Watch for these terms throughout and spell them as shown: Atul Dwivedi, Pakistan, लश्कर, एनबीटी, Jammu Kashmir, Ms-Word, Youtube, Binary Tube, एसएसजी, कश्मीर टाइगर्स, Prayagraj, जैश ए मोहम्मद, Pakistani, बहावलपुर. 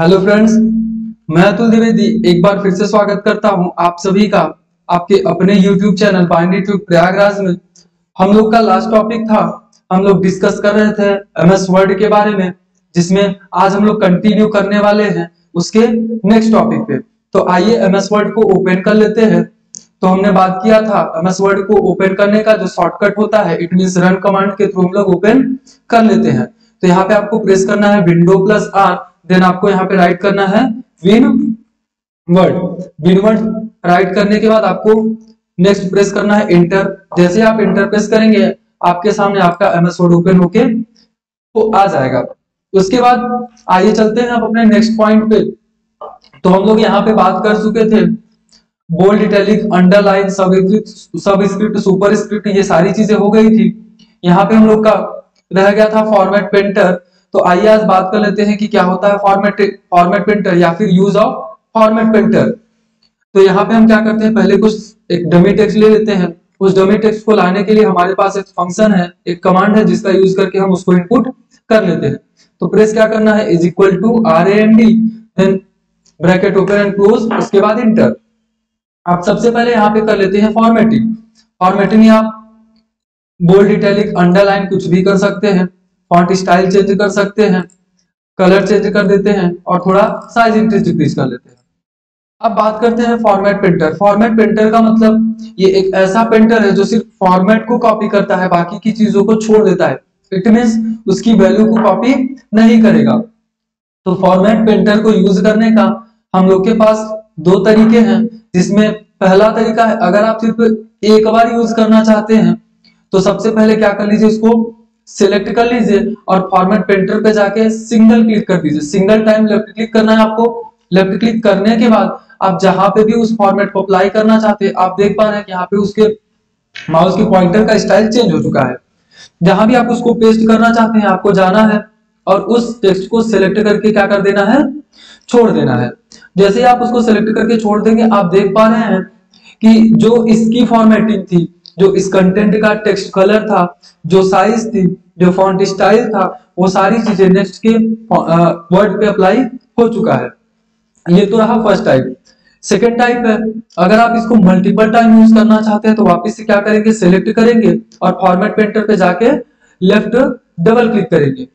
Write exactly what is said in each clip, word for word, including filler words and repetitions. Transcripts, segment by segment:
Hello friends, मैं अतुल द्विवेदी एक बार फिर से स्वागत करता हूं आप सभी का आपके अपने YouTube channel binary tube Prayagraj में। हम लोग का लास्ट टॉपिक था, हम लोग डिस्कस कर रहे थे एमएस वर्ड के बारे में, जिसमें आज हम लोग कंटिन्यू करने वाले हैं उसके नेक्स्ट टॉपिक पे। तो आइए एमएस वर्ड को ओपन कर लेते हैं। तो हमने बात किया था एमएस वर्ड को ओपन करने का जो शॉर्टकट होता है, इट मीन्स रन कमांड के थ्रू हम लोग ओपन कर लेते हैं। तो यहाँ पे आपको प्रेस करना है विंडो प्लस आर, देन आपको यहाँ पे राइट करना है बिनवर्ड। बिनवर्ड राइट करने के बाद आपको नेक्स्ट प्रेस करना है इंटर। जैसे आप इंटर प्रेस करेंगे आपके सामने आपका एमएस वर्ड ओपन होके तो आ जाएगा। उसके बाद आइए चलते हैं आप अपने नेक्स्ट पॉइंट पे। तो हम लोग यहाँ पे बात कर चुके थे bold, italic, underline, subscript, superscript, ये सारी चीजें हो गई थी। यहाँ पे हम लोग का रह गया था फॉर्मेट पेंटर। तो आइए आज बात कर लेते हैं कि क्या होता है फॉर्मेट फॉर्मेट पेंटर या फिर यूज ऑफ फॉर्मेट पेंटर। तो यहाँ पे हम क्या करते हैं, पहले कुछ एक डमी टेक्स्ट ले लेते हैं। उस डमी टेक्स्ट को लाने के लिए हमारे पास एक फंक्शन है, एक कमांड है, जिसका यूज करके हम उसको इनपुट कर लेते हैं। तो प्रेस क्या करना है, is equal to R A N D, then bracket open and close, उसके बाद इंटर। आप सबसे पहले यहाँ पे कर लेते हैं फॉर्मेटिंग। फॉर्मेटिंग आप बोल्ड, इटैलिक, अंडरलाइन कुछ भी कर सकते हैं, फॉन्ट स्टाइल चेंज कर सकते हैं, कलर चेंज कर देते हैं और थोड़ा साइज इंक्रीज डिक्रीज कर लेते हैं। अब बात करते हैं फॉर्मेट पेंटर। फॉर्मेट पेंटर का मतलब ये एक ऐसा पेंटर है जो सिर्फ फॉर्मेट को कॉपी करता है, बाकी की चीजों को छोड़ देता है। इट मींस उसकी वैल्यू को कॉपी नहीं करेगा। तो फॉर्मेट पेंटर को यूज करने का हम लोग के पास दो तरीके हैं, जिसमें पहला तरीका है अगर आप सिर्फ एक बार यूज करना चाहते हैं तो सबसे पहले क्या कर लीजिए, इसको सिलेक्ट कर लीजिए और फॉर्मेट पेंटर पे जाके सिंगल क्लिक कर दीजिए। सिंगल टाइम लेफ्ट क्लिक करना है आपको। लेफ्ट क्लिक करने के बाद आप जहां पे भी उस फॉर्मेट को अप्लाई करना चाहते हैं, आप देख पा रहे हैं कि यहाँ पे उसके माउस के पॉइंटर का स्टाइल चेंज हो चुका है। जहां भी आप उसको पेस्ट करना चाहते हैं आपको जाना है और उस टेक्स्ट को सिलेक्ट करके क्या कर देना है, छोड़ देना है। जैसे ही आप उसको सिलेक्ट करके छोड़ देंगे, आप देख पा रहे हैं कि जो इसकी फॉर्मेटिंग थी, जो इस कंटेंट का टेक्स्ट कलर था, जो साइज थी, जो फॉन्ट स्टाइल था, वो सारी चीजें नेक्स्ट के वर्ड पे अप्लाई हो चुका है। ये तो रहा फर्स्ट टाइप। सेकेंड टाइप है अगर आप इसको मल्टीपल टाइम यूज करना चाहते हैं तो वापस से क्या करेंगे, सिलेक्ट करेंगे और फॉर्मेट पेंटर पे जाके लेफ्ट डबल क्लिक करेंगे।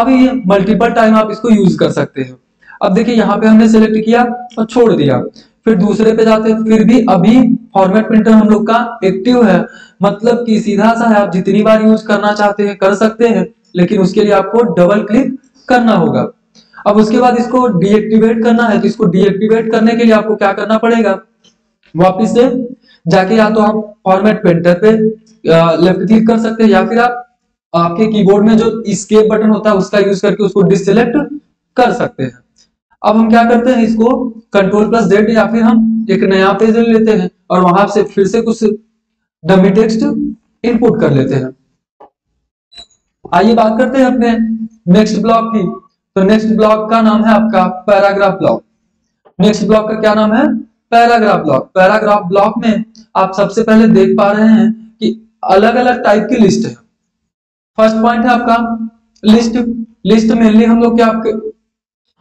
अब ये मल्टीपल टाइम आप इसको यूज कर सकते हैं। अब देखिए यहाँ पे हमने सिलेक्ट किया और छोड़ दिया, फिर दूसरे पे जाते हैं, फिर भी अभी फॉर्मेट प्रिंटर हम लोग का एक्टिव है। मतलब कि सीधा सा है, आप जितनी बार यूज करना चाहते हैं कर सकते हैं, लेकिन उसके लिए आपको डबल क्लिक करना होगा। अब उसके बाद इसको डीएक्टिवेट करना है, तो इसको डीएक्टिवेट करने के लिए आपको क्या करना पड़ेगा, वापिस से जाके या तो आप फॉर्मेट प्रिंटर पे लेफ्ट क्लिक कर सकते हैं या फिर आप आपके कीबोर्ड में जो एस्केप बटन होता है उसका यूज करके उसको डिसलेक्ट कर सकते हैं। अब हम क्या करते हैं, इसको कंट्रोल प्लस जेड या फिर हम एक नया पेज ले लेते हैं और वहां से फिर से कुछ डमी टेक्स्ट इनपुट कर लेते हैं। आइए बात करते हैं अपने नेक्स्ट ब्लॉक की। तो नेक्स्ट ब्लॉक का नाम है आपका पैराग्राफ ब्लॉक। नेक्स्ट ब्लॉक का क्या नाम है, पैराग्राफ ब्लॉक। पैराग्राफ ब्लॉक में आप सबसे पहले देख पा रहे हैं कि अलग अलग टाइप की लिस्ट है। फर्स्ट पॉइंट है आपका लिस्ट। लिस्ट मेनली हम लोग क्या आपके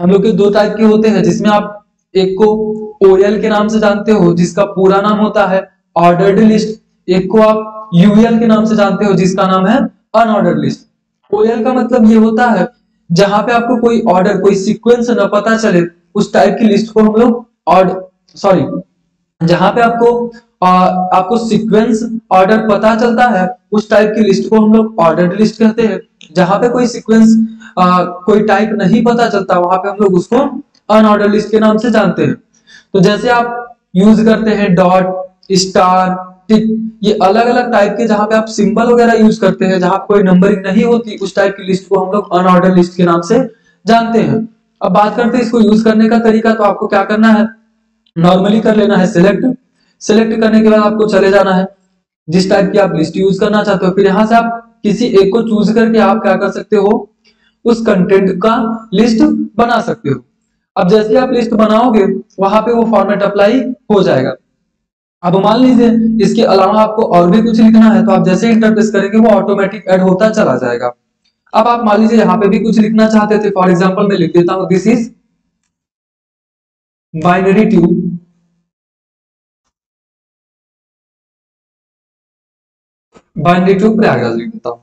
हम लोग के दो टाइप के होते हैं, जिसमें आप एक को ओएल के नाम से जानते हो जिसका पूरा नाम होता है ऑर्डर्ड लिस्ट, एक को आप यूएल के नाम से जानते हो जिसका नाम है अनऑर्डर्ड लिस्ट। ओएल का मतलब ये होता है जहां पे आपको कोई ऑर्डर, कोई सीक्वेंस न पता चले, उस टाइप की लिस्ट को हम लोग ऑर्डर सॉरी जहां पे आपको आ, आपको सीक्वेंस ऑर्डर पता चलता है उस टाइप की लिस्ट को हम लोग ऑर्डर्ड लिस्ट कहते हैं। जहां पे कोई सीक्वेंस आ, कोई टाइप नहीं पता चलता, वहां पे हम लोग उसको अनऑर्डर लिस्ट के नाम से जानते हैं। तो जैसे आप यूज करते हैं डॉट, स्टार, टिक, ये अलग अलग टाइप के, जहां पे आप सिंबल वगैरह यूज करते हैं, जहां कोई नंबरिंग नहीं होती, उस टाइप की लिस्ट को हम लोग अनऑर्डर लिस्ट के नाम से जानते हैं। अब बात करते हैं इसको यूज करने का तरीका। तो आपको क्या करना है, नॉर्मली कर लेना है सिलेक्ट। सिलेक्ट करने के बाद आपको चले जाना है जिस टाइप की आप लिस्ट यूज करना चाहते हो, फिर यहाँ से आप किसी एक को चूज करके आप क्या कर सकते हो, उस कंटेंट का लिस्ट बना सकते हो। अब जैसे आप लिस्ट बनाओगे वहां पे वो फॉर्मेट अप्लाई हो जाएगा। अब मान लीजिए इसके अलावा आपको और भी कुछ लिखना है, तो आप जैसे इंटर प्रेस करेंगे वो ऑटोमेटिक ऐड होता चला जाएगा। अब आप मान लीजिए यहाँ पे भी कुछ लिखना चाहते थे, फॉर एग्जाम्पल मैं लिख देता हूँ this is binary tube binary tube Prayagraj में मिलता हूं।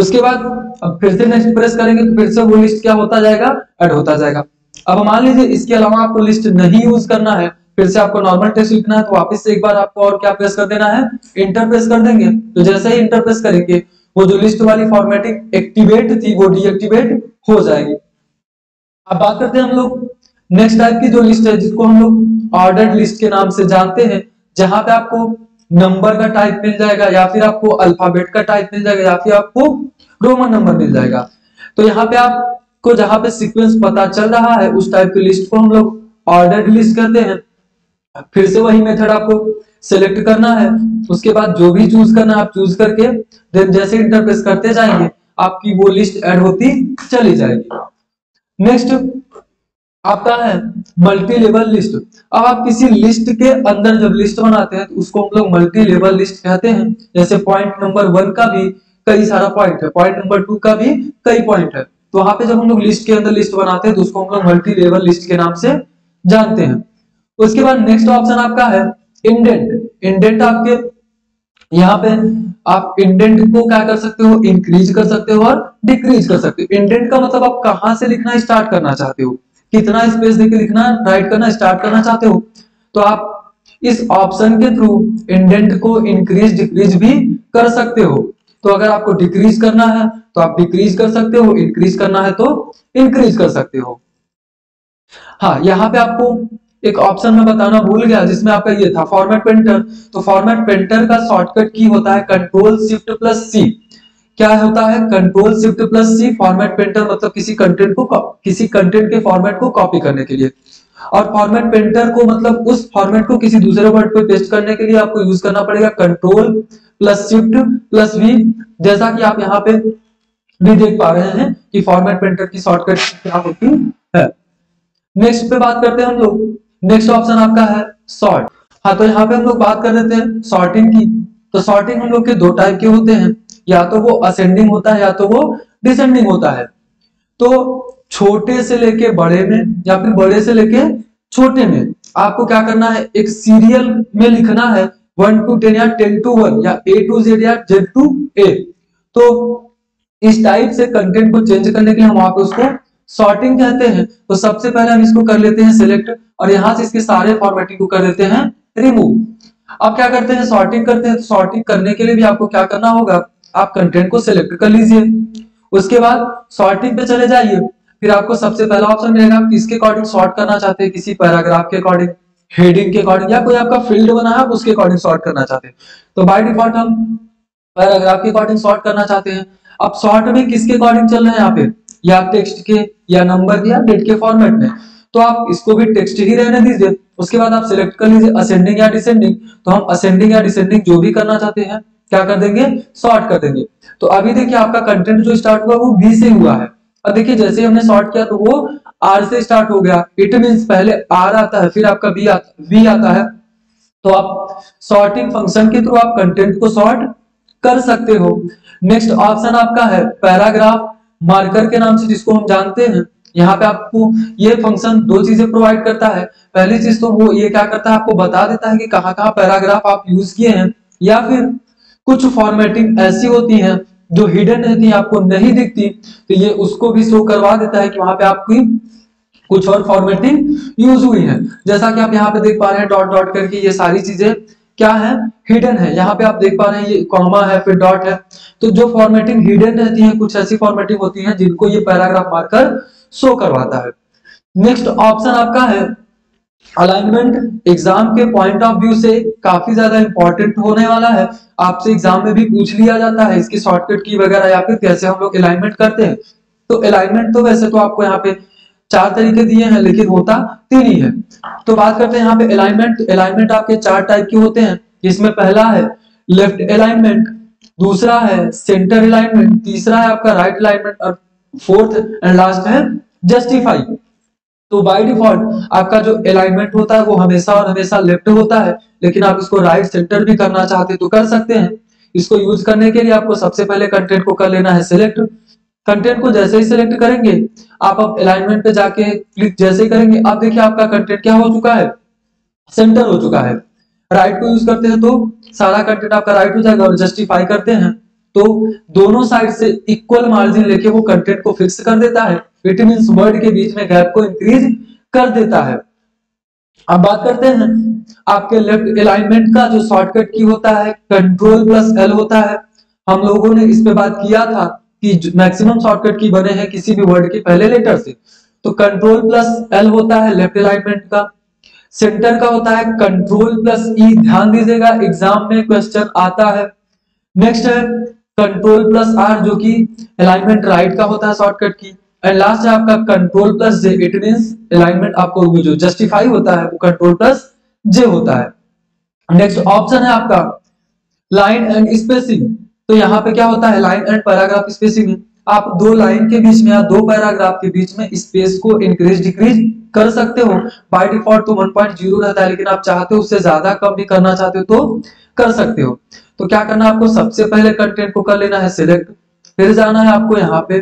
उसके बाद अब फिर से नेक्स्ट प्रेस करेंगे तो फिर से वो लिस्ट क्या होता जाएगा, ऐड होता जाएगा। अब मान लीजिए इसके अलावा आपको लिस्ट नहीं यूज करना है, फिर से आपको नॉर्मल टेक्स्ट लिखना है, तो वापस से एक बार आपको और क्या प्रेस कर देना है, इंटर प्रेस कर देंगे। तो जैसे ही इंटर प्रेस करेंगे वो जो लिस्ट वाली फॉर्मेटिंग एक्टिवेट थी वो डीएक्टिवेट हो जाएगी। अब बात करते हैं हम लोग नेक्स्ट टाइप की जो लिस्ट है जिसको हम लोग ऑर्डर्ड लिस्ट के नाम से जानते हैं, जहां पे आपको नंबर का टाइप मिल जाएगा या फिर आपको अल्फाबेट का टाइप मिल जाएगा या फिर आपको रोमन नंबर मिल जाएगा। तो यहाँ पे आपको जहां पे सीक्वेंस पता चल रहा है उस टाइप की लिस्ट को हम लोग ऑर्डर्ड लिस्ट कहते हैं। फिर से वही मेथड आपको सेलेक्ट करना है, उसके बाद जो भी चूज करना है आप चूज करके देन जैसे इंटरप्रेस करते जाएंगे आपकी वो लिस्ट ऐड होती चली जाएगी। नेक्स्ट आपका है मल्टी लेवल लिस्ट। अब आप किसी लिस्ट के अंदर जब लिस्ट बनाते हैं तो उसको हम लोग मल्टी लेवल लिस्ट कहते हैं। जैसे पॉइंट नंबर वन का भी कई सारा पॉइंट है, पॉइंट नंबर टू का भी कई पॉइंट है, तो वहां पे जब हम लोग लिस्ट के अंदर लिस्ट बनाते हैं तो उसको हम लोग मल्टी लेवल लिस्ट के नाम से जानते हैं। उसके बाद नेक्स्ट ऑप्शन आपका है इंडेंट। इंडेंट आपके यहाँ पे आप इंडेंट को क्या कर सकते हो, इंक्रीज कर सकते हो और डिक्रीज कर सकते हो। इंडेंट का मतलब आप कहाँ से लिखना स्टार्ट करना चाहते हो, कितना स्पेस देके लिखना राइट करना स्टार्ट करना चाहते हो, तो आप इस ऑप्शन के थ्रू इंडेंट को इंक्रीज डिक्रीज भी कर सकते हो। तो अगर आपको डिक्रीज करना है तो आप डिक्रीज कर सकते हो, इंक्रीज करना है तो इंक्रीज कर सकते हो। हाँ, यहाँ पे आपको एक ऑप्शन में बताना भूल गया जिसमें आपका ये था फॉर्मेट पेंटर। तो फॉर्मेट पेंटर का शॉर्टकट की होता है कंट्रोल शिफ्ट प्लस सी। क्या होता है control shift plus C format painter, मतलब किसी कंटेंट को किसी कंटेंट के फॉर्मेट को कॉपी करने के लिए। और फॉर्मेट पेंटर को मतलब उस फॉर्मेट को किसी दूसरे वर्ड पे पेस्ट करने के लिए आपको यूज करना पड़ेगा control plus shift plus V. जैसा कि आप यहाँ पे भी देख पा रहे हैं कि फॉर्मेट पेंटर की शॉर्टकट क्या होती है। नेक्स्ट पे बात करते हैं हम लोग, नेक्स्ट ऑप्शन आपका है सॉर्ट। हाँ, तो यहाँ पे हम लोग बात कर लेते हैं सॉर्टिंग की। तो सॉर्टिंग हम लोग के दो टाइप के होते हैं, या तो वो असेंडिंग होता है या तो वो डिसेंडिंग होता है। तो छोटे से लेके बड़े में या फिर बड़े से लेके छोटे में आपको क्या करना है, एक सीरियल में लिखना है वन टू टेन या टेन टू वन या ए टू जेड या जेड टू ए। तो इस टाइप से कंटेंट को चेंज करने के लिए हम वहां पे उसको सॉर्टिंग कहते हैं। तो सबसे पहले हम इसको कर लेते हैं सिलेक्ट और यहाँ से इसके सारे फॉर्मेटिंग को कर देते हैं रिमूव। अब क्या करते हैं सॉर्टिंग करते हैं। तो सॉर्टिंग करने के लिए भी आपको क्या करना होगा, आप कंटेंट को सिलेक्ट कर लीजिए, उसके बाद सॉर्टिंग पे चले जाइए। फिर आपको सबसे पहला ऑप्शन मिलेगा आप किसके अकॉर्डिंग सॉर्ट करना चाहते हैं, किसी पैराग्राफ के अकॉर्डिंग, हेडिंग के अकॉर्डिंग, या कोई आपका फील्ड बना है आप उसके अकॉर्डिंग सॉर्ट करना चाहते हैं। तो बाय डिफॉल्ट हम पैराग्राफ के अकॉर्डिंग सॉर्ट करना चाहते हैं। अब सॉर्ट में किसके अकॉर्डिंग चल रहे हैं यहाँ पे, या टेक्स्ट के या नंबर या डेट के फॉर्मेट में, तो आप इसको भी टेक्स्ट ही रहने दीजिए। उसके बाद आप सिलेक्ट कर लीजिए असेंडिंग या डिसेंडिंग। तो हम असेंडिंग या डिसेंडिंग जो भी करना चाहते हैं क्या कर देंगे, सॉर्ट कर देंगे। तो अभी देखिए आपका कंटेंट जो स्टार्ट हुआ वो बी से हुआ है और देखिए जैसे हमने सॉर्ट किया तो वो आर से स्टार्ट हो गया। इट मींस पहले आर आता है फिर आपका बी आता बी आता है। तो आप सॉर्टिंग फंक्शन के थ्रू आप कंटेंट को सॉर्ट कर सकते हो। नेक्स्ट ऑप्शन आपका है पैराग्राफ मार्कर के नाम से जिसको हम जानते हैं। यहाँ पे आपको ये फंक्शन दो चीजें प्रोवाइड करता है। पहली चीज तो वो ये क्या करता है, आपको बता देता है कि कहाँ कहाँ पैराग्राफ आप यूज किए हैं, या फिर कुछ फॉर्मेटिंग ऐसी होती है जो हिडन रहती है आपको नहीं दिखती, तो ये उसको भी शो करवा देता है कि वहां पे आपकी कुछ और फॉर्मेटिंग यूज हुई है। जैसा कि आप यहाँ पे देख पा रहे हैं डॉट डॉट करके ये सारी चीजें क्या है, हिडन है। यहाँ पे आप देख पा रहे हैं ये कॉमा है फिर डॉट है। तो जो फॉर्मेटिंग हिडन रहती है कुछ ऐसी फॉर्मेटिंग होती है जिनको ये पैराग्राफ मार्कर शो करवाता है। नेक्स्ट ऑप्शन आपका है अलाइनमेंट। एग्जाम के पॉइंट ऑफ व्यू से काफी ज्यादा इंपॉर्टेंट होने वाला है, आपसे एग्जाम में भी पूछ लिया जाता है इसकी शॉर्टकट की वगैरह या फिर कैसे हम लोग अलाइनमेंट करते हैं। तो अलाइनमेंट तो वैसे तो आपको यहाँ पे चार तरीके दिए हैं लेकिन होता तीन ही है। तो बात करते हैं यहाँ पे अलाइनमेंट। अलाइनमेंट आपके चार टाइप के होते हैं, जिसमें पहला है लेफ्ट अलाइनमेंट, दूसरा है सेंटर अलाइनमेंट, तीसरा है आपका राइट अलाइनमेंट और फोर्थ एंड लास्ट है जस्टिफाई। तो बाय डिफॉल्ट आपका जो अलाइनमेंट होता है वो हमेशा और हमेशा लेफ्ट होता है, लेकिन आप इसको राइट सेंटर भी करना चाहते तो कर सकते हैं। इसको यूज करने के लिए आपको सबसे पहले कंटेंट को कर लेना है सिलेक्ट। कंटेंट को जैसे ही सिलेक्ट करेंगे आप अब अलाइनमेंट पे जाके क्लिक जैसे ही करेंगे आप देखिए आपका कंटेंट क्या हो चुका है, सेंटर हो चुका है। राइट को यूज करते हैं तो सारा कंटेंट आपका राइट हो जाएगा और जस्टिफाई करते हैं तो दोनों साइड से इक्वल मार्जिन लेके वो कंटेंट को फिक्स कर देता है, इट मींस वर्ड के बीच में गैप को इंक्रीज कर देता है। अब बात करते हैं आपके लेफ्ट अलाइनमेंट का, जो शॉर्टकट की होता है कंट्रोल प्लस एल होता है। हम लोगों ने इस पे बात किया था कि मैक्सिमम शॉर्टकट की बने हैं किसी भी वर्ड के पहले लेटर से, तो कंट्रोल प्लस एल होता है लेफ्ट अलाइनमेंट का। सेंटर का होता है कंट्रोल प्लस ई, ध्यान दीजिएगा एग्जाम में क्वेश्चन आता है। नेक्स्ट है कंट्रोल प्लस आर जो कि अलाइनमेंट राइट का होता है शॉर्टकट की। एंड लास्ट है आपका control plus J, it means alignment आपको जो जस्टिफाई होता है वो कंट्रोल प्लस जे होता है। नेक्स्ट ऑप्शन है आपका लाइन एंड स्पेसिंग, तो यहाँ पे क्या होता है लाइन एंड पैराग्राफ स्पेसिंग। आप दो लाइन के बीच में या दो पैराग्राफ के बीच में स्पेस को इंक्रीज डिक्रीज कर सकते हो। बाय डिफॉल्ट तो वन पॉइंट ज़ीरो रहता है, लेकिन आप चाहते हो उससे ज्यादा कम भी करना चाहते हो तो कर सकते हो। तो क्या करना है आपको, सबसे पहले कंटेंट को कर लेना है सिलेक्ट, फिर जाना है आपको यहाँ पे,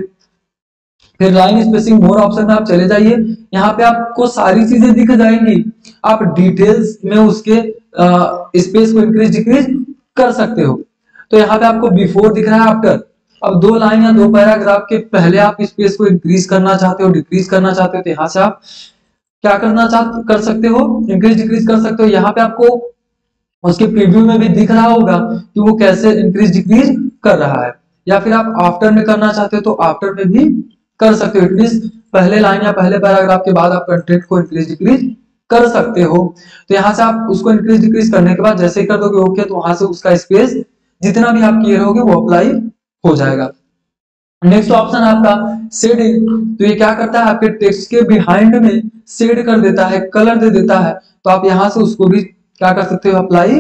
फिर लाइन स्पेसिंग मोर ऑप्शन में आप चले जाइए। यहाँ पे आपको सारी चीजें दिख जाएंगी, आप डिटेल्स में उसके स्पेस को इंक्रीज डिक्रीज कर सकते हो। तो यहाँ पे आपको बिफोर दिख रहा है आफ्टर। अब दो लाइन या दो पैराग्राफ के पहले आप स्पेस को इंक्रीज करना चाहते हो, डिक्रीज करना चाहते हो, तो यहाँ से आप क्या करना चाहते कर सकते हो, इंक्रीज डिक्रीज कर सकते हो। यहाँ पे आपको उसके प्रीव्यू में भी दिख रहा होगा कि वो कैसे इंक्रीज डिक्रीज कर रहा है, या फिर आप आफ्टर में करना चाहते हो तो आफ्टर में भी कर सकते हो। एटलीस्ट पहले लाइन या पहले पैराग्राफ के बाद आप कंटेंट को इंक्रीज डिक्रीज कर सकते हो। तो यहाँ से आप उसको इंक्रीज डिक्रीज करने के बाद जैसे ही कर दोगे ओके, तो वहां से उसका स्पेस जितना भी आप किए रहोगे वो अप्लाई हो जाएगा। नेक्स्ट ऑप्शन आपका शेडिंग, तो ये क्या करता है आपके टेक्स्ट के बिहाइंड में शेड कर देता है, कलर दे देता है। तो आप यहाँ से उसको भी क्या कर सकते हो, अप्लाई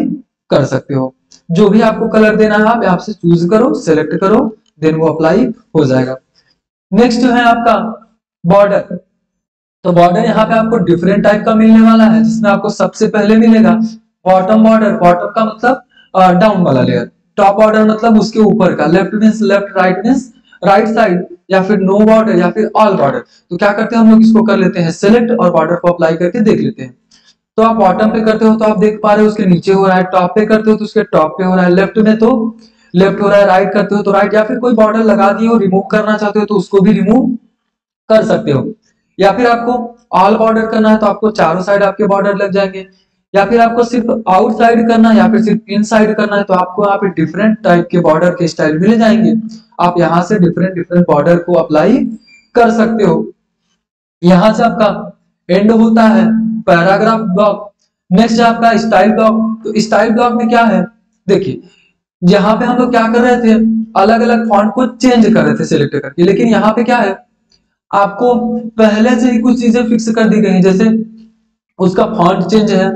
कर सकते हो। जो भी आपको कलर देना है आप यहाँ से चूज करो, सिलेक्ट करो, देन वो अप्लाई हो जाएगा। नेक्स्ट है आपका बॉर्डर, तो बॉर्डर यहाँ पे आपको डिफरेंट टाइप का मिलने वाला है, जिसमें आपको सबसे पहले मिलेगा बॉटम बॉर्डर। बॉटम का मतलब डाउन वाला लेयर, टॉप बॉर्डर मतलब उसके ऊपर का, left means left, right means right side, या फिर नो बॉर्डर या फिर ऑल बॉर्डर। तो क्या करते हैं हम लोग इसको कर लेते हैं सिलेक्ट और बॉर्डर को अप्लाई करके देख लेते हैं। तो आप बॉटम पे करते हो तो आप देख पा रहे हो उसके नीचे हो रहा है, टॉप पे करते हो तो उसके टॉप पे हो रहा है, लेफ्ट में तो लेफ्ट हो रहा है, राइट करते हो तो राइट, या फिर कोई बॉर्डर लगा दिए हो रिमूव करना चाहते हो तो उसको भी रिमूव कर सकते हो, या फिर आपको ऑल बॉर्डर करना है तो आपको चारों साइड आपके बॉर्डर लग जाएंगे, या फिर आपको सिर्फ आउटसाइड करना है या फिर सिर्फ इनसाइड करना है तो आपको यहाँ पे डिफरेंट टाइप के बॉर्डर के स्टाइल मिल जाएंगे। आप यहाँ से डिफरेंट डिफरेंट बॉर्डर को अप्लाई कर सकते हो। यहाँ से आपका एंड होता है पैराग्राफ ब्लॉक। नेक्स्ट है आपका स्टाइल ब्लॉक, तो स्टाइल ब्लॉक में क्या है देखिए, यहाँ पे हम लोग क्या कर रहे थे, अलग अलग फॉन्ट को चेंज कर रहे थे सिलेक्ट करके, लेकिन यहाँ पे क्या है आपको पहले से ही कुछ चीजें फिक्स कर दी गई हैं। जैसे उसका फॉन्ट चेंज है,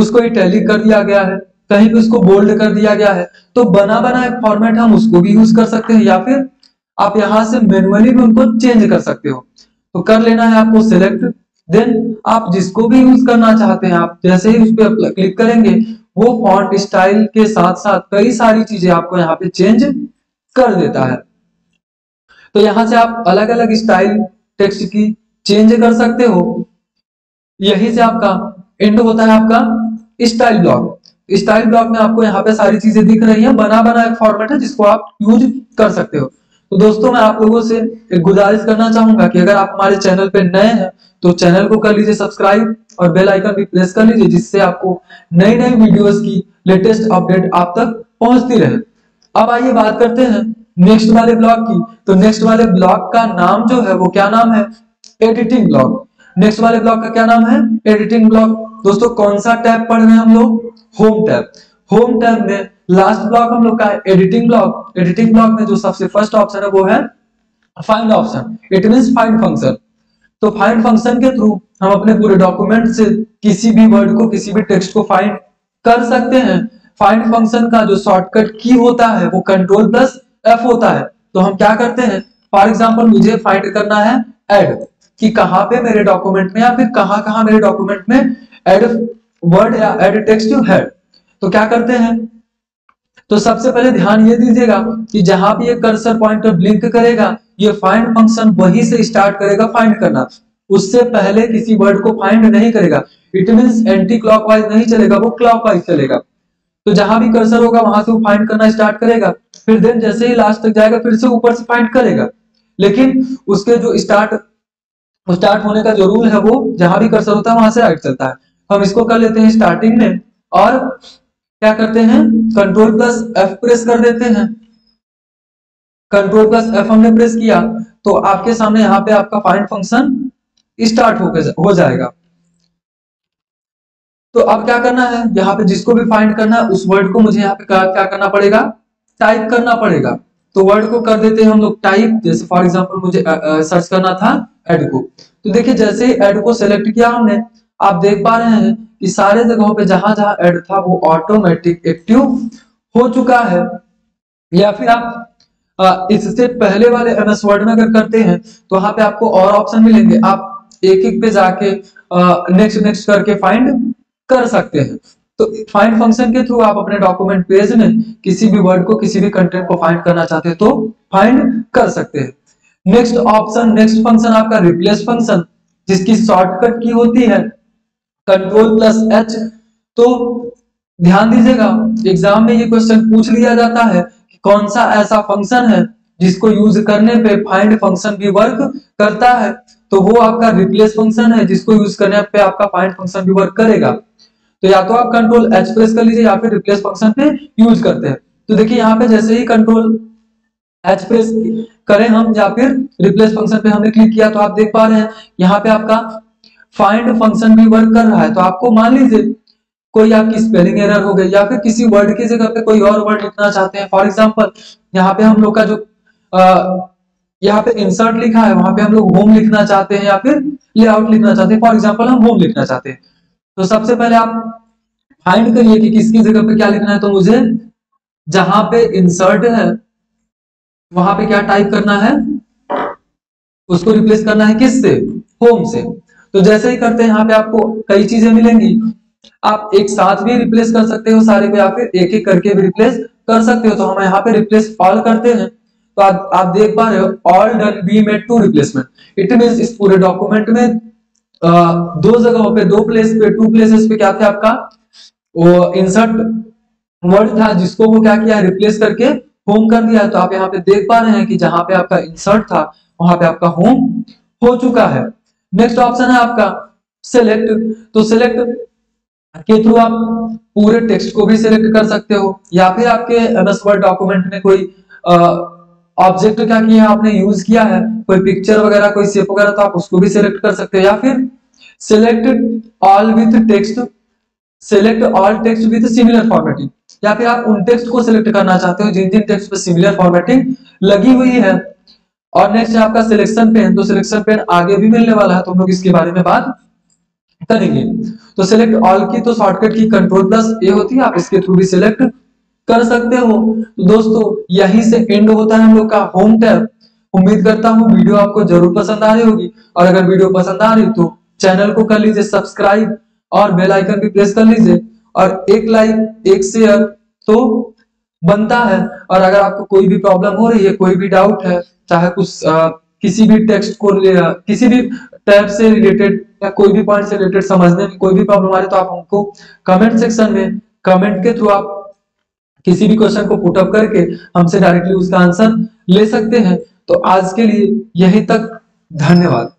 उसको इटैलिक कर दिया गया है, कहीं पे उसको बोल्ड कर दिया गया है, तो बना बना एक फॉर्मेट हम उसको भी यूज कर सकते हैं, या फिर आप यहाँ से मैनुअली भी उनको चेंज कर सकते हो। तो कर लेना है आपको सिलेक्ट, देन आप जिसको भी यूज करना चाहते हैं आप जैसे ही उस पर क्लिक करेंगे वो फॉन्ट स्टाइल के साथ साथ कई सारी चीजें आपको यहाँ पे चेंज कर देता है। तो यहाँ से आप अलग अलग स्टाइल टेक्स्ट की चेंज कर सकते हो। यही से आपका एंड होता है आपका स्टाइल ब्लॉक। स्टाइल ब्लॉक में आपको यहाँ पे सारी चीजें दिख रही है, बना बना एक फॉर्मेट है जिसको आप यूज कर सकते हो। तो दोस्तों मैं आप लोगों से एक गुजारिश करना चाहूंगा कि अगर आप हमारे चैनल पे नए हैं तो चैनल को कर लीजिए सब्सक्राइब और बेल आइकन भी प्रेस कर लीजिए, जिससे आपको नई नई वीडियोस की लेटेस्ट अपडेट आप तक पहुंचती रहे। अब आइए बात करते हैं नेक्स्ट वाले ब्लॉग की। तो नेक्स्ट वाले ब्लॉग का नाम जो है वो क्या नाम है, एडिटिंग ब्लॉग। नेक्स्ट वाले ब्लॉग का क्या नाम है, एडिटिंग ब्लॉग। दोस्तों कौन सा टैब पढ़ रहे हैं हम लोग, होम टैब। होम टैब में लास्ट ब्लॉक हम लोग का है एडिटिंग ब्लॉक। एडिटिंग ब्लॉक में जो सबसे फर्स्ट ऑप्शन है वो है find option, it means find function. तो फाइंड फंक्शन के थ्रू हम अपने पूरे डॉक्यूमेंट से किसी भी वर्ड को, किसी भी टेक्स्ट को फाइंड कर सकते हैं। फाइंड फंक्शन का जो शॉर्टकट की होता है वो कंट्रोल प्लस एफ होता है। तो हम क्या करते हैं, फॉर एग्जाम्पल मुझे फाइंड करना है एड, कि कहाँ पे मेरे डॉक्यूमेंट में या फिर कहाँ कहाँ मेरे डॉक्यूमेंट में एड वर्ड या एड टेक्स्ट है। तो क्या करते हैं तो सबसे पहले ध्यान ये दीजिएगा कि जहां भी ये कर्सर पॉइंटर ब्लिंक करेगा ये फाइंड फंक्शन वही से स्टार्ट करेगा फाइंड करना, उससे पहले किसी वर्ड को फाइंड नहीं करेगा। इट मीन्स एंटी क्लॉकवाइज नहीं चलेगा, वो क्लॉकवाइज चलेगा। तो जहां भी कर्सर होगा वहां से वो फाइंड करना स्टार्ट करेगा, फिर देन जैसे ही लास्ट तक जाएगा फिर से ऊपर से फाइंड करेगा। लेकिन उसके जो स्टार्ट स्टार्ट होने का जो रूल है वो जहां भी कर्सर होता है वहां से राइट चलता है। हम इसको कर लेते हैं स्टार्टिंग में और क्या करते हैं, कंट्रोल प्लस एफ प्रेस कर देते हैं। कंट्रोल प्लस एफ हमने प्रेस किया तो आपके सामने यहाँ पे आपका फाइंड फंक्शन स्टार्ट हो जाएगा। तो अब क्या करना है, यहाँ पे जिसको भी फाइंड करना है उस वर्ड को मुझे यहाँ पे क्या करना पड़ेगा, टाइप करना पड़ेगा। तो वर्ड को कर देते हैं हम लोग टाइप, जैसे फॉर एग्जाम्पल मुझे सर्च करना था एड को। तो देखिए जैसे एड को सेलेक्ट किया हमने, आप देख पा रहे हैं कि सारे जगहों पे जहां जहां एड था वो ऑटोमेटिक एक्टिव हो चुका है। या फिर आप आ, इससे पहले वाले एमएस वर्ड में अगर करते हैं तो वहां पे आपको और ऑप्शन मिलेंगे, आप एक एक पे जाके नेक्स्ट नेक्स्ट करके फाइंड कर सकते हैं। तो फाइंड फंक्शन के थ्रू आप अपने डॉक्यूमेंट पेज में किसी भी वर्ड को, किसी भी कंटेंट को फाइंड करना चाहते हैं तो फाइंड कर सकते हैं। नेक्स्ट ऑप्शन, नेक्स्ट फंक्शन आपका रिप्लेस फंक्शन, जिसकी शॉर्टकट की होती है कंट्रोल प्लस एच। तो ध्यान दीजिएगा एग्जाम में ये क्वेश्चन पूछ लिया जाता है कि कौन सा ऐसा फंक्शन है जिसको यूज करने पे फाइंड फंक्शन भी वर्क करता है, तो वो आपका रिप्लेस फंक्शन है जिसको यूज करने पे आपका फाइंड फंक्शन भी वर्क करेगा। तो या तो आप कंट्रोल एच प्रेस कर लीजिए या फिर रिप्लेस फंक्शन पे यूज करते हैं। तो देखिए यहाँ पे जैसे ही कंट्रोल एच प्रेस करें हम या फिर रिप्लेस फंक्शन पे हमने क्लिक किया तो आप देख पा रहे हैं यहाँ पे आपका फाइंड फंक्शन भी वर्क कर रहा है। तो आपको मान लीजिए कोई आपकी स्पेलिंग एरर हो गई या फिर किसी वर्ड की जगह पे कोई और वर्ड लिखना चाहते हैं, फॉर एग्जांपल यहाँ पे हम लोग का जो यहाँ पे इंसर्ट लिखा है वहां पे हम लोग होम लिखना चाहते हैं या फिर लेआउट लिखना चाहते हैं, फॉर एग्जाम्पल हम होम लिखना चाहते हैं। तो सबसे पहले आप फाइंड करिए कि किसकी जगह पे क्या लिखना है। तो मुझे जहां पे इंसर्ट है वहां पे क्या टाइप करना है, उसको रिप्लेस करना है किससे, होम से। तो जैसे ही करते हैं यहाँ पे आपको कई चीजें मिलेंगी, आप एक साथ भी रिप्लेस कर सकते हो सारे पे या फिर एक एक करके भी रिप्लेस कर सकते हो। तो हम यहाँ पे रिप्लेस ऑल करते हैं तो आ, आप देख पा रहे हो all done, we made two replacement. It means इस पूरे डॉक्यूमेंट में आ, दो जगहों पे, दो प्लेस पे, टू प्लेसेस पे क्या थे आपका वो इंसर्ट वर्ड था जिसको वो क्या किया रिप्लेस करके होम कर दिया। तो आप यहाँ पे देख पा रहे हैं कि जहां पे आपका इंसर्ट था वहां पे आपका होम हो चुका है। नेक्स्ट ऑप्शन है आपका सेलेक्ट। तो सेलेक्ट के थ्रू आप पूरे टेक्स्ट को भी सिलेक्ट कर सकते हो या फिर आपके एमएस वर्ड डॉक्यूमेंट में कोई ऑब्जेक्ट क्या किया आपने यूज किया है, कोई पिक्चर वगैरह, कोई शेप वगैरह, तो आप उसको भी सिलेक्ट कर सकते हो। या फिर select all with text, select all text with similar formatting, या फिर आप उन टेक्स्ट को सिलेक्ट करना चाहते हो जिन जिन टेक्स्ट पे सिमिलर फॉर्मेटिंग लगी हुई है। और नेक्स्ट है आपका सिलेक्शन पेन। तो सिलेक्शन पेन आगे भी मिलने वाला है तो हम लोग इसके बारे में बात करेंगे। तो सिलेक्ट ऑल की तो शॉर्टकट की कंट्रोल प्लस ए होती है, आप इसके थ्रू भी सिलेक्ट कर सकते हो। तो दोस्तों यहीं से एंड होता है हम लोग का होम टैब। उम्मीद करता हूँ वीडियो आपको जरूर पसंद आ रही होगी और अगर वीडियो पसंद आ रही तो चैनल को कर लीजिए सब्सक्राइब और बेल आइकन भी प्रेस कर लीजिए और एक लाइक एक शेयर तो बनता है। और अगर आपको कोई भी प्रॉब्लम हो रही है, कोई भी डाउट है, चाहे कुछ आ, किसी भी टेक्स्ट को किसी भी टैब से रिलेटेड या कोई भी पॉइंट से रिलेटेड समझने में कोई भी प्रॉब्लम आ रही है तो आप हमको कमेंट सेक्शन में कमेंट के थ्रू आप किसी भी क्वेश्चन को पुटअप करके हमसे डायरेक्टली उसका आंसर ले सकते हैं। तो आज के लिए यहीं तक, धन्यवाद।